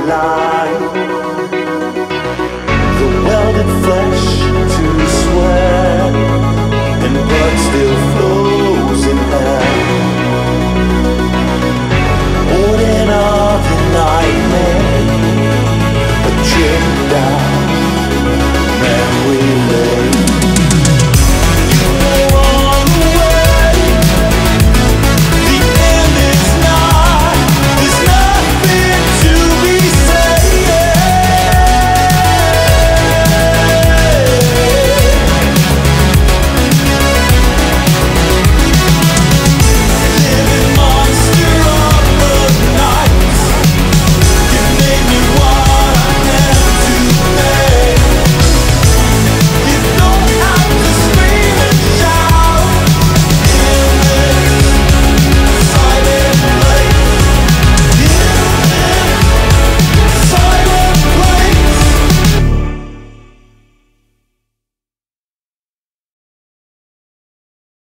alive. The welded flesh